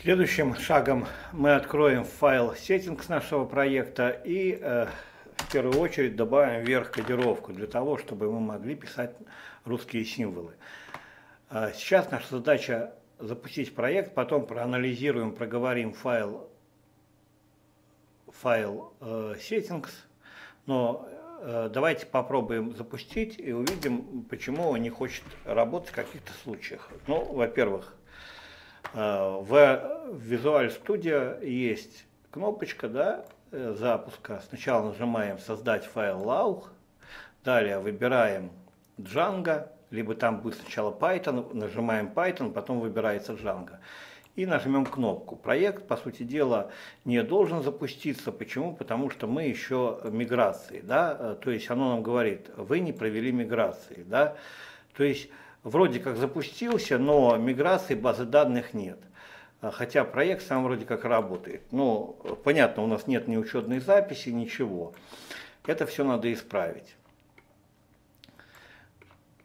Следующим шагом мы откроем файл settings нашего проекта и в первую очередь добавим вверх кодировку для того, чтобы мы могли писать русские символы. Сейчас наша задача запустить проект, потом проанализируем, проговорим файл settings, но давайте попробуем запустить и увидим, почему он не хочет работать в каких-то случаях. Ну, во-первых, в Visual Studio есть кнопочка, да, запуска. Сначала нажимаем «Создать файл lauch», далее выбираем Django, либо там будет сначала Python, нажимаем Python, потом выбирается Django. И нажмем кнопку. Проект, по сути дела, не должен запуститься. Почему? Потому что мы еще миграции, да, то есть оно нам говорит, вы не провели миграции, да, то есть вроде как запустился, но миграции базы данных нет, хотя проект сам вроде как работает. Ну, понятно, у нас нет ни учетной записи, ничего. Это все надо исправить.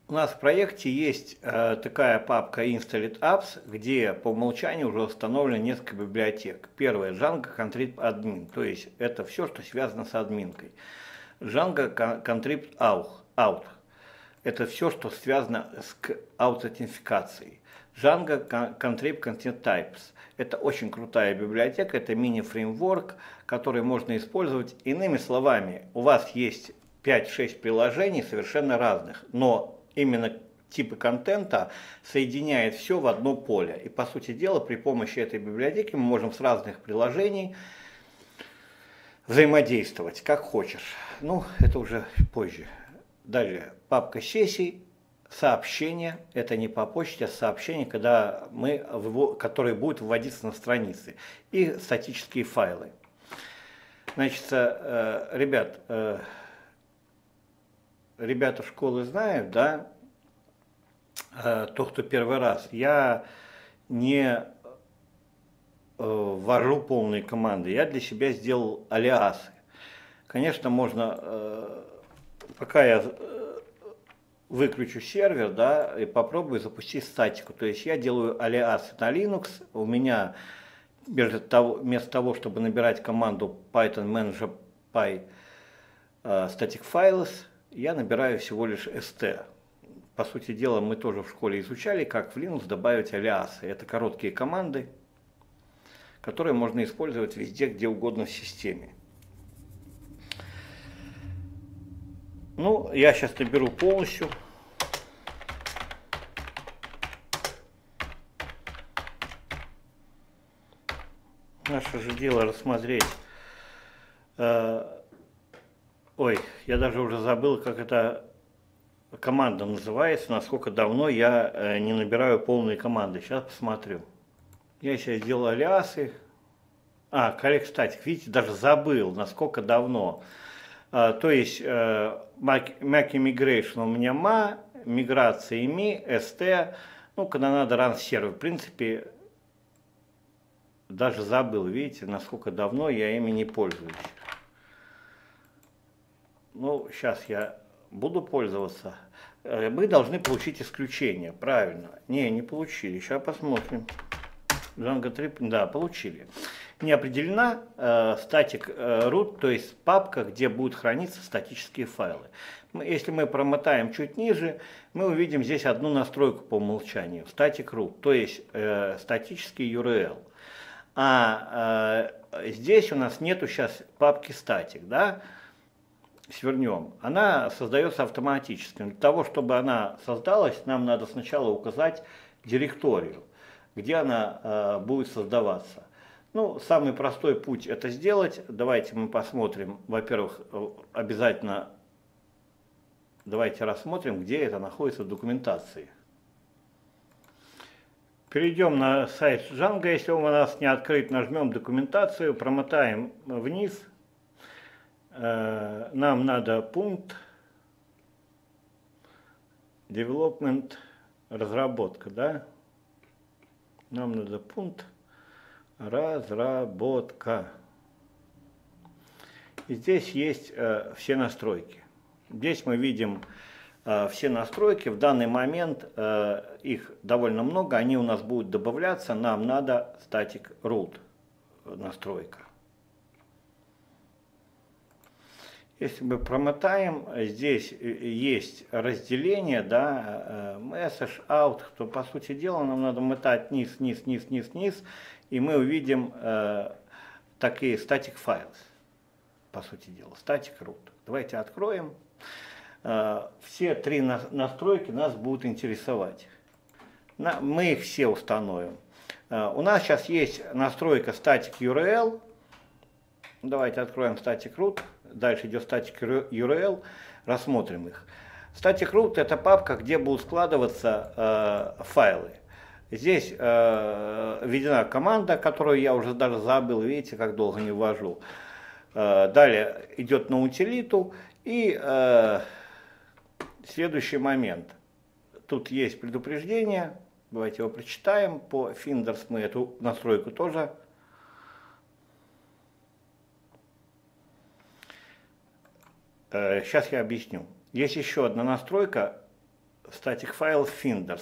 У нас в проекте есть такая папка Installed Apps, где по умолчанию уже установлено несколько библиотек. Первая Django Contrib Admin, то есть это все, что связано с админкой. Django Contrib Auth, это все, что связано с аутентификацией. Django Contrib Content Types, это очень крутая библиотека, это мини-фреймворк, который можно использовать. Иными словами, у вас есть 5-6 приложений совершенно разных, но именно типы контента соединяет все в одно поле. И, по сути дела, при помощи этой библиотеки мы можем с разных приложений взаимодействовать, как хочешь. Ну, это уже позже. Далее, папка сессий, сообщения. Это не по почте, а сообщения, которые будут вводиться на странице. И статические файлы. Значит, ребят... Ребята школы знают, да, то, кто первый раз. Я не вожу полные команды, я для себя сделал алиасы. Конечно, можно, пока я выключу сервер, да, и попробую запустить статику. То есть я делаю алиасы на Linux, у меня вместо того, чтобы набирать команду Python manager py staticfiles, я набираю всего лишь st. По сути дела, мы тоже в школе изучали, как в Linux добавить алиасы. Это короткие команды, которые можно использовать везде, где угодно в системе. Ну, я сейчас наберу полностью. Наше же дело рассмотреть... Ой, я даже уже забыл, как эта команда называется, насколько давно я не набираю полные команды. Сейчас посмотрю. Я сейчас сделал алиасы. А, collectstatic, видите, даже забыл, насколько давно. То есть, Mac Immigration у меня ма, миграция ими, st, ну, когда надо run server. В принципе, даже забыл, видите, насколько давно я ими не пользуюсь. Ну, сейчас я буду пользоваться. Мы должны получить исключение, правильно. Не получили. Сейчас посмотрим. Django Trip, да, получили. Не определена STATIC_ROOT, то есть папка, где будут храниться статические файлы. Если мы промотаем чуть ниже, мы увидим здесь одну настройку по умолчанию. STATIC_ROOT, то есть статический URL. А здесь у нас нету сейчас папки static, да? Свернем. Она создается автоматически. Для того, чтобы она создалась, нам надо сначала указать директорию, где она будет создаваться. Ну, самый простой путь это сделать. Давайте мы посмотрим. Во-первых, обязательно давайте рассмотрим, где это находится в документации. Перейдем на сайт Django. Если он у нас не открыт, нажмем документацию, промотаем вниз. Нам надо пункт development, разработка, да? Нам надо пункт разработка. И здесь есть все настройки. Здесь мы видим все настройки. В данный момент их довольно много, они у нас будут добавляться. Нам надо STATIC_ROOT настройка. Если мы промотаем, здесь есть разделение, да, message, out, то, по сути дела, нам надо мотать низ, низ, низ, низ, низ, и мы увидим такие static files, по сути дела, static root. Давайте откроем. Все три настройки нас будут интересовать. Мы их все установим. У нас сейчас есть настройка static URL. Давайте откроем static root. Дальше идет static URL, рассмотрим их. Static root — это папка, где будут складываться файлы. Здесь введена команда, которую я уже даже забыл, видите, как долго не ввожу. Далее идет на утилиту и следующий момент. Тут есть предупреждение, давайте его прочитаем. По Finders мы эту настройку тоже сейчас я объясню. Есть еще одна настройка STATICFILES_FINDERS.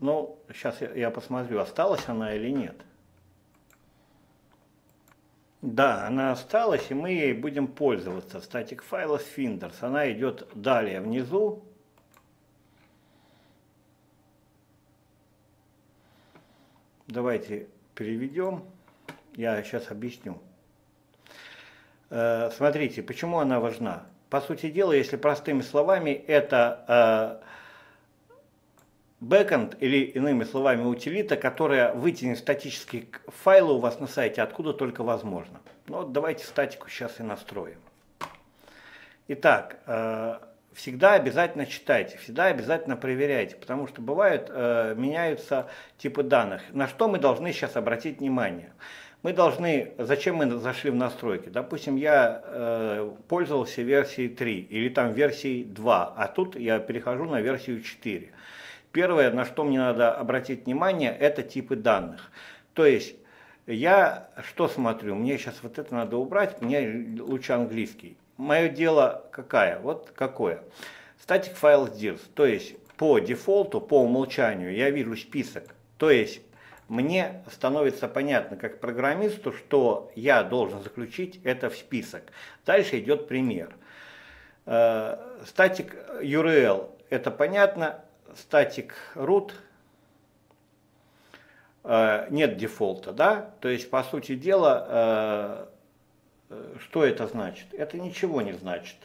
Ну, сейчас я посмотрю, осталась она или нет. Да, она осталась, и мы ей будем пользоваться. STATICFILES_FINDERS. Она идет далее внизу. Давайте переведем. Я сейчас объясню. Смотрите, почему она важна. По сути дела, если простыми словами, это бэкэнд или, иными словами, утилита, которая вытянет статические файлы у вас на сайте, откуда только возможно. Ну, вот давайте статику сейчас и настроим. Итак, всегда обязательно читайте, всегда обязательно проверяйте, потому что бывают, меняются типы данных. На что мы должны сейчас обратить внимание? Мы должны, зачем мы зашли в настройки? Допустим, я пользовался версией 3 или там версией 2, а тут я перехожу на версию 4. Первое, на что мне надо обратить внимание, это типы данных. То есть, я что смотрю? Мне сейчас вот это надо убрать, мне лучше английский. Мое дело какое? Вот какое. STATICFILES_DIRS. То есть, по дефолту, по умолчанию я вижу список. То есть, мне становится понятно, как программисту, что я должен заключить это в список. Дальше идет пример. Static URL, это понятно. Static root, нет дефолта, да? То есть, по сути дела, что это значит? Это ничего не значит.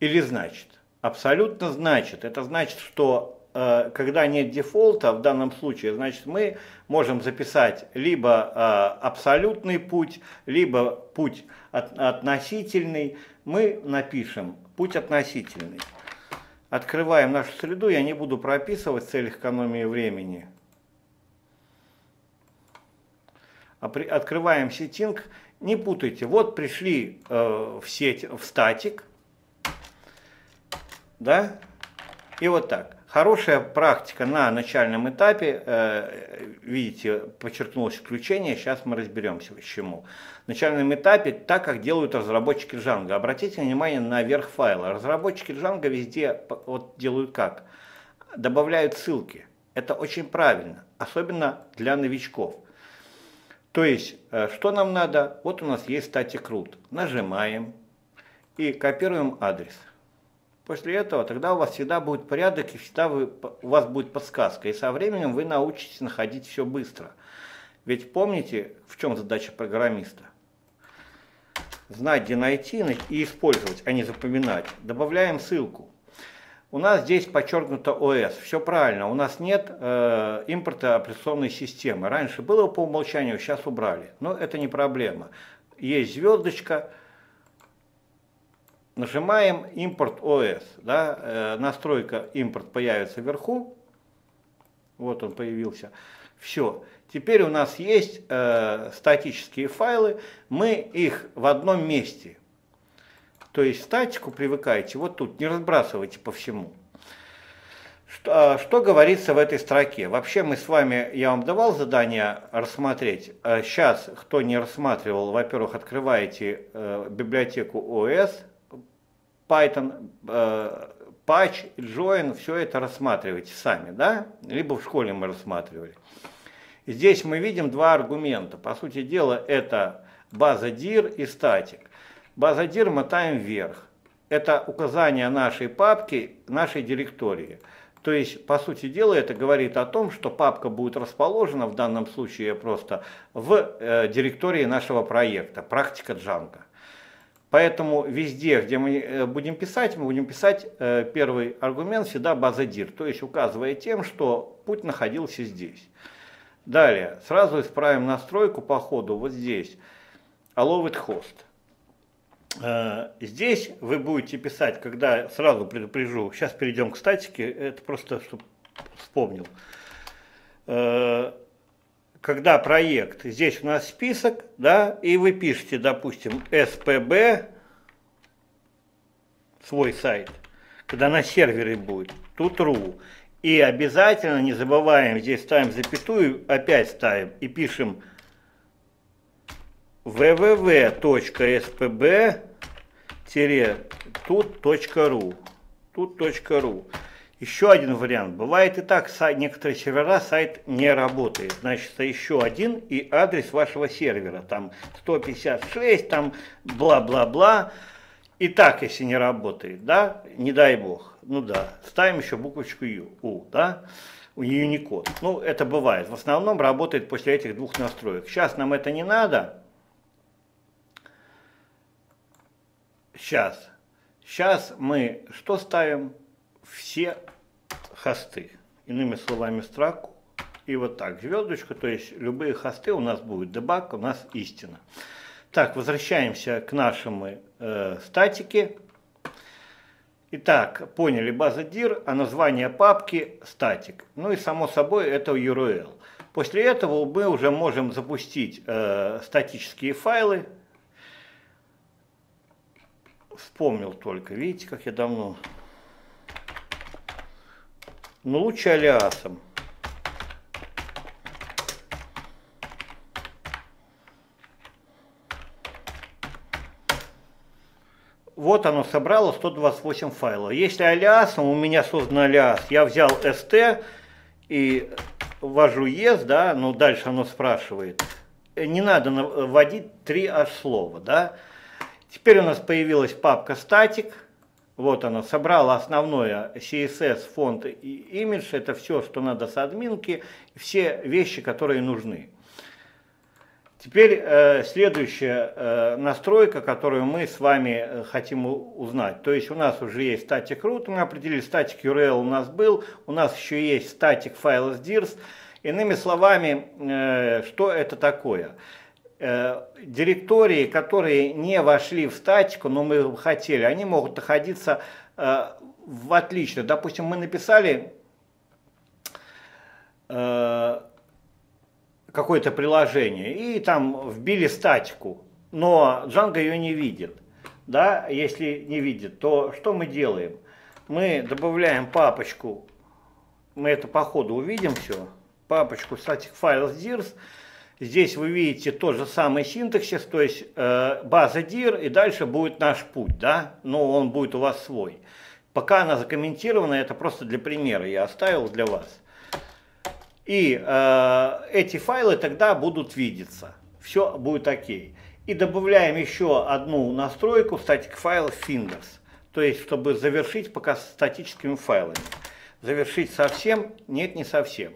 Или значит? Абсолютно значит. Это значит, что когда нет дефолта, в данном случае, значит, мы можем записать либо абсолютный путь, либо путь относительный. Мы напишем путь относительный. Открываем нашу среду, я не буду прописывать в целях экономии времени. Открываем сеттинг. Не путайте, вот пришли в сеть, в статик, да, и вот так. Хорошая практика на начальном этапе, видите, подчеркнулось исключение, сейчас мы разберемся, почему. На начальном этапе, так как делают разработчики Django. Обратите внимание на верх файла. Разработчики Django везде вот делают как? Добавляют ссылки. Это очень правильно, особенно для новичков. То есть, что нам надо? Вот у нас есть STATIC_ROOT. Нажимаем и копируем адрес. После этого тогда у вас всегда будет порядок и всегда у вас будет подсказка. И со временем вы научитесь находить все быстро. Ведь помните, в чем задача программиста? Знать, где найти и использовать, а не запоминать. Добавляем ссылку. У нас здесь подчеркнуто ОС. Все правильно, у нас нет импорта операционной системы. Раньше было по умолчанию, сейчас убрали. Но это не проблема. Есть звездочка. Нажимаем импорт ОС, да, настройка импорт появится вверху, вот он появился. Все, теперь у нас есть статические файлы, мы их в одном месте. То есть статику привыкайте вот тут, не разбрасывайте по всему. Что говорится в этой строке? Вообще мы с вами, я вам давал задание рассмотреть. Сейчас, кто не рассматривал, во-первых, открываете библиотеку ОС. Python, patch, join, все это рассматривайте сами, да? Либо в школе мы рассматривали. Здесь мы видим два аргумента. По сути дела, это база dir и static. База dir мотаем вверх. Это указание нашей папки, нашей директории. То есть, по сути дела, это говорит о том, что папка будет расположена, в данном случае просто, в директории нашего проекта, практика Django. Поэтому везде, где мы будем писать первый аргумент всегда база dir, то есть указывая тем, что путь находился здесь. Далее, сразу исправим настройку по ходу вот здесь, ALLOWED_HOST. Здесь вы будете писать, когда, сразу предупрежу, сейчас перейдем к статике, это просто, чтобы вспомнил. Когда проект, здесь у нас список, да, и вы пишете, допустим, spb, свой сайт, когда на сервере будет, .ru. И обязательно, не забываем, здесь ставим запятую, опять ставим и пишем www.spb-tut.ru. Еще один вариант. Бывает и так, некоторые сервера сайт не работает. Значит, еще один и адрес вашего сервера. Там 156, там бла-бла-бла. И так, если не работает, да, не дай бог. Ну да, ставим еще буквочку U, да, Unicode. Ну, это бывает. В основном работает после этих двух настроек. Сейчас нам это не надо. Сейчас мы что ставим? Все хосты, иными словами строку, и вот так звездочку, то есть любые хосты у нас будет дебаг, у нас истина. Так, возвращаемся к нашему статике. Итак, поняли база dir, а название папки статик. Ну и само собой это URL. После этого мы уже можем запустить статические файлы. Вспомнил только, видите, как я давно... Но лучше алиасом. Вот оно собрало 128 файлов. Если алиасом, у меня создан алиас, я взял st и ввожу yes, да, но дальше оно спрашивает. Не надо вводить 3 аж слова, да. Теперь у нас появилась папка static. Вот она, собрала основное CSS, фонд и имидж, это все, что надо с админки, все вещи, которые нужны. Теперь следующая настройка, которую мы с вами хотим узнать. То есть у нас уже есть STATIC_ROOT, мы определили, STATICURL у нас был, у нас еще есть STATICFILES_DIRS. Иными словами, что это такое? Директории, которые не вошли в статику, но мы их хотели, они могут находиться в отлично. Допустим, мы написали какое-то приложение и там вбили статику, но Django ее не видит. Да? Если не видит, то что мы делаем? Мы добавляем папочку, мы это по ходу увидим все, папочку STATICFILES_DIRS. Здесь вы видите тот же самый синтаксис, то есть база dir, и дальше будет наш путь, да, но он будет у вас свой. Пока она закомментирована, это просто для примера я оставил для вас. И эти файлы тогда будут видеться, все будет окей. И добавляем еще одну настройку STATICFILES_FINDERS, то есть чтобы завершить пока с статическими файлами. Завершить совсем? Нет, не совсем.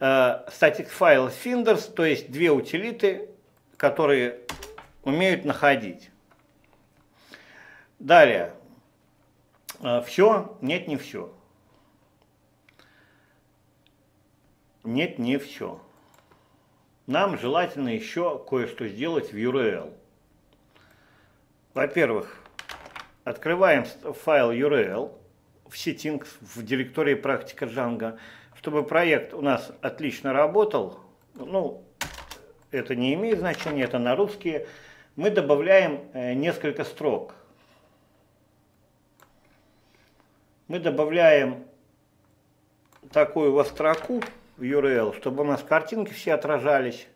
STATICFILES_FINDERS, то есть две утилиты, которые умеют находить. Далее. Все? Нет, не все. Нет, не все. Нам желательно еще кое-что сделать в URL. Во-первых, открываем файл URL в settings, в директории практика Django. Чтобы проект у нас отлично работал, ну, это не имеет значения, это на русские, мы добавляем несколько строк. Мы добавляем такую вот строку в URL, чтобы у нас картинки все отражались.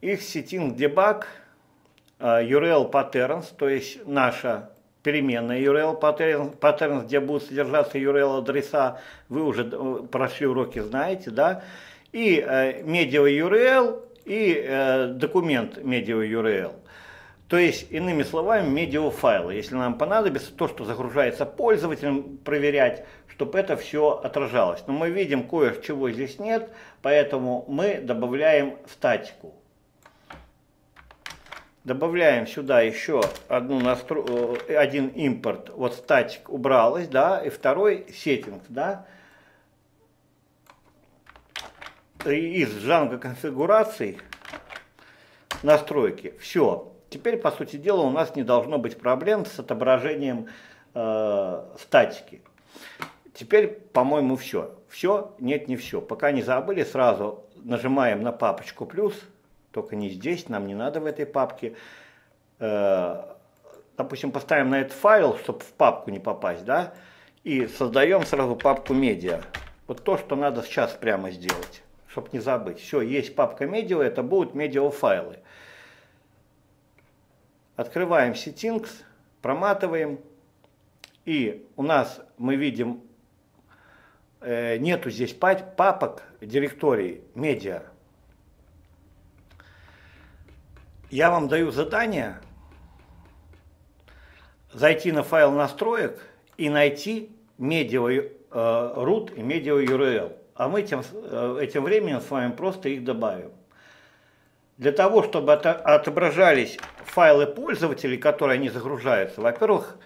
Их сеттинг дебаг URL patterns, то есть наша переменная URL patterns, где будут содержаться URL адреса, вы уже прошли уроки, знаете, да, и media URL, и документ media URL. То есть, иными словами, медиафайлы, если нам понадобится, то, что загружается пользователем, проверять, чтобы это все отражалось. Но мы видим, кое-чего здесь нет, поэтому мы добавляем статику. Добавляем сюда еще одну один импорт, вот статик убралась, да, и второй сеттинг, да. Из Django конфигураций настройки. Все. Теперь, по сути дела, у нас не должно быть проблем с отображением статики. Теперь, по-моему, все. Все? Нет, не все. Пока не забыли, сразу нажимаем на папочку плюс. Только не здесь, нам не надо в этой папке. Допустим, поставим на этот файл, чтобы в папку не попасть, да? И создаем сразу папку медиа. Вот то, что надо сейчас прямо сделать, чтобы не забыть. Все, есть папка медиа, это будут медиафайлы. Открываем settings, проматываем. И у нас, мы видим, нету здесь папок директорий медиа. Я вам даю задание зайти на файл настроек и найти MEDIA_ROOT и MEDIA_URL. А мы этим временем с вами просто их добавим. Для того, чтобы отображались файлы пользователей, которые они загружаются, во-первых,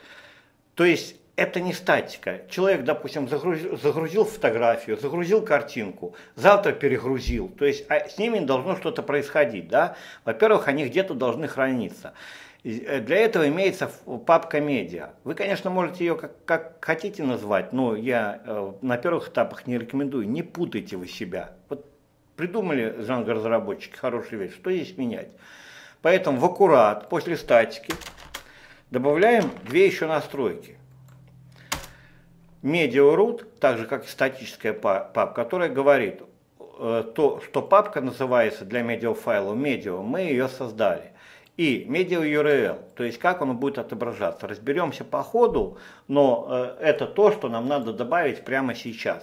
то есть это не статика. Человек, допустим, загрузил фотографию, загрузил картинку, завтра перегрузил. То есть с ними должно что-то происходить, да? Во-первых, они где-то должны храниться. Для этого имеется папка медиа. Вы, конечно, можете ее как хотите назвать, но я на первых этапах не рекомендую. Не путайте вы себя. Вот придумали Django-разработчики хорошую вещь, что здесь менять? Поэтому в аккурат после статики добавляем две еще настройки. MEDIA_ROOT, так же как и статическая папка, которая говорит, то, что папка называется для медиафайла медиа, мы ее создали. И MEDIA_URL, то есть как он будет отображаться. Разберемся по ходу, но это то, что нам надо добавить прямо сейчас.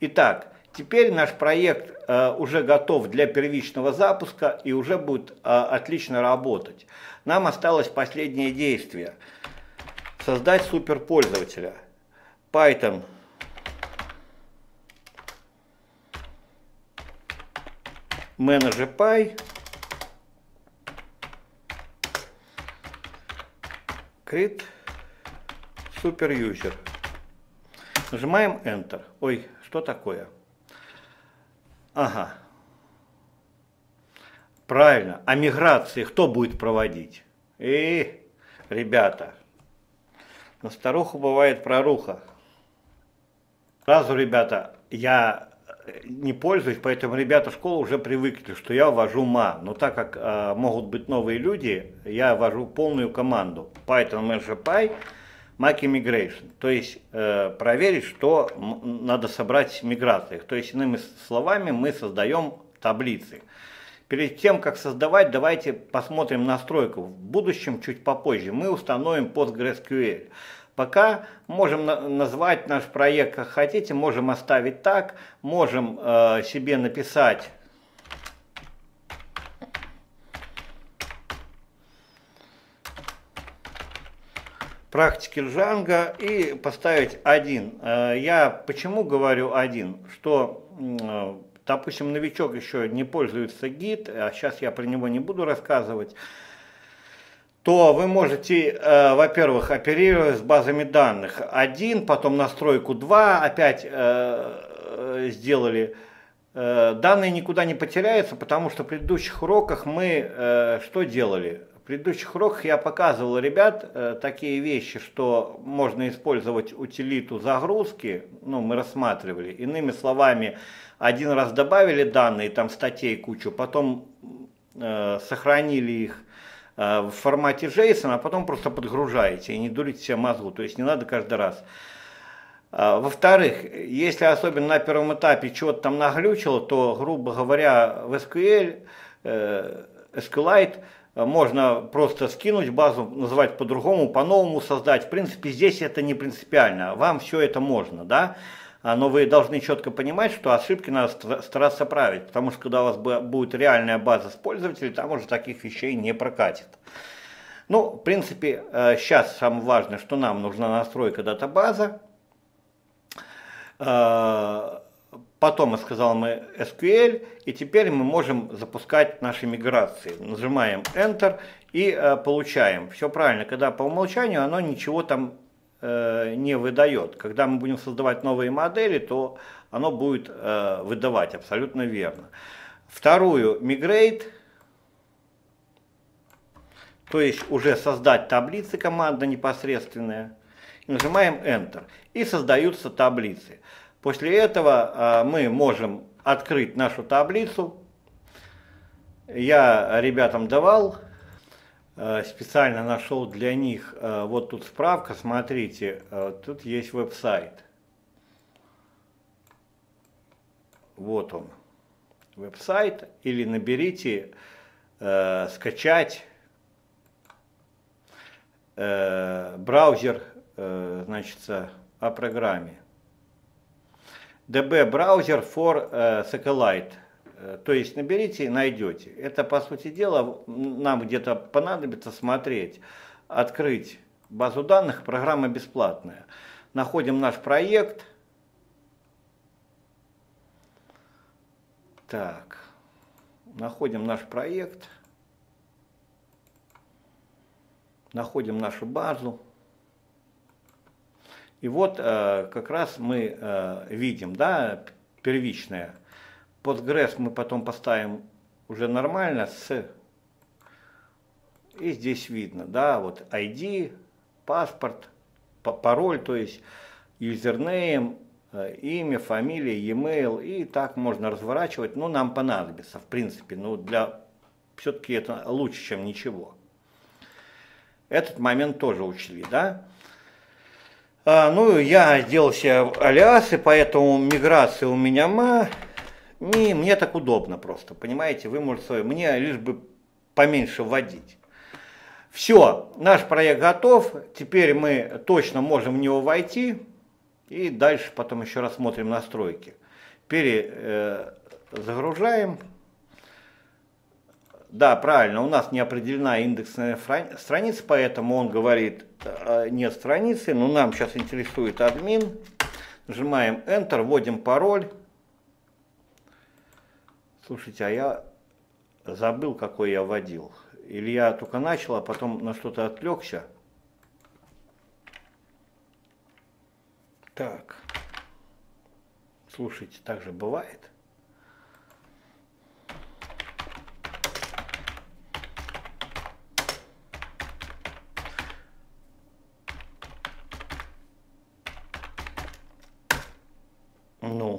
Итак, теперь наш проект уже готов для первичного запуска и уже будет отлично работать. Нам осталось последнее действие. Создать суперпользователя. Python manager.py create superuser. Нажимаем Enter. Ой, что такое? Ага. Правильно. А миграции кто будет проводить? Ребята, на старуху бывает проруха. Сразу, ребята, я не пользуюсь, поэтому ребята школы уже привыкли, что я ввожу ма. Но так как могут быть новые люди, я ввожу полную команду. Python manager.py Mac Migration, то есть проверить, что надо собрать в миграциях. То есть, иными словами, мы создаем таблицы. Перед тем, как создавать, давайте посмотрим настройку. В будущем, чуть попозже, мы установим PostgreSQL. Пока можем назвать наш проект как хотите, можем оставить так, можем себе написать практики Django и поставить 1. Я почему говорю 1? Что, допустим, новичок еще не пользуется Git, а сейчас я про него не буду рассказывать, то вы можете, во-первых, оперировать с базами данных 1, потом настройку 2, опять сделали. Данные никуда не потеряются, потому что в предыдущих уроках мы что делали? В предыдущих уроках я показывал, ребят, такие вещи, что можно использовать утилиту загрузки, ну, мы рассматривали, иными словами, один раз добавили данные, там статей кучу, потом сохранили их в формате JSON, а потом просто подгружаете и не дурите себе мозгу, то есть не надо каждый раз. Во-вторых, если особенно на первом этапе чего-то там наглючило, то, грубо говоря, в SQLite Можно просто скинуть базу, называть по-другому, по-новому создать. В принципе, здесь это не принципиально. Вам все это можно, да? Но вы должны четко понимать, что ошибки надо стараться править. Потому что когда у вас будет реальная база с пользователей, там уже таких вещей не прокатит. Ну, в принципе, сейчас самое важное, что нам нужна настройка датабазы. Потом я сказал мы SQL, и теперь мы можем запускать наши миграции. Нажимаем Enter и получаем. Все правильно, когда по умолчанию оно ничего там не выдает. Когда мы будем создавать новые модели, то оно будет выдавать, абсолютно верно. Вторую Migrate, то есть уже создать таблицы команда непосредственная. Нажимаем Enter и создаются таблицы. После этого мы можем открыть нашу таблицу. Я ребятам давал, специально нашел для них, вот тут справка, смотрите, тут есть веб-сайт. Вот он, веб-сайт, или наберите скачать браузер, значит, о программе. DB Browser for SQLite. То есть наберите и найдете. Это, по сути дела, нам где-то понадобится смотреть. Открыть базу данных, программа бесплатная. Находим наш проект. Так, находим наш проект. Находим нашу базу. И вот как раз мы видим, да, первичное. Postgres мы потом поставим уже нормально с... И здесь видно, да, вот ID, паспорт, пароль, то есть юзернейм, имя, фамилия, e-mail. И так можно разворачивать, но нам понадобится, в принципе. Ну, для... Все-таки это лучше, чем ничего. Этот момент тоже учли, да. Ну, я сделал себе алиасы, поэтому миграция у меня и мне так удобно просто, понимаете, вы можете свое, мне лишь бы поменьше вводить. Все, наш проект готов, теперь мы точно можем в него войти, и дальше потом еще раз смотрим настройки. Перезагружаем. Да, правильно, у нас не определена индексная страница, поэтому он говорит, нет страницы, но нам сейчас интересует админ. Нажимаем Enter, вводим пароль. Слушайте, а я забыл, какой я вводил. Или я только начал, а потом на что-то отвлекся. Так, слушайте, так же бывает. Ну,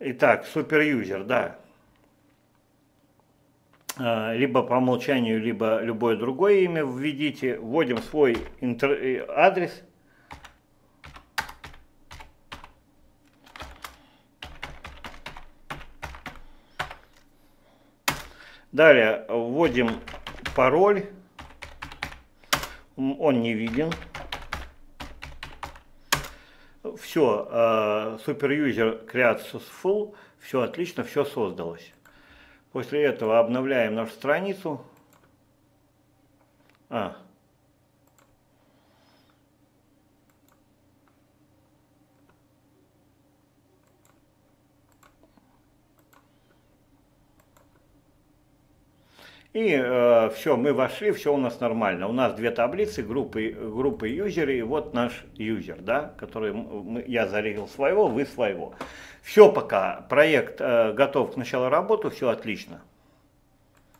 итак, суперюзер, да, либо по умолчанию, либо любое другое имя введите, вводим свой адрес, далее вводим пароль, он не виден. Все, суперюзер creates full, все отлично, все создалось. После этого обновляем нашу страницу. И все, мы вошли, все у нас нормально. У нас две таблицы, группы юзеры, и вот наш юзер, да, который я зарегил своего, вы своего. Все пока, проект готов к началу работы, все отлично.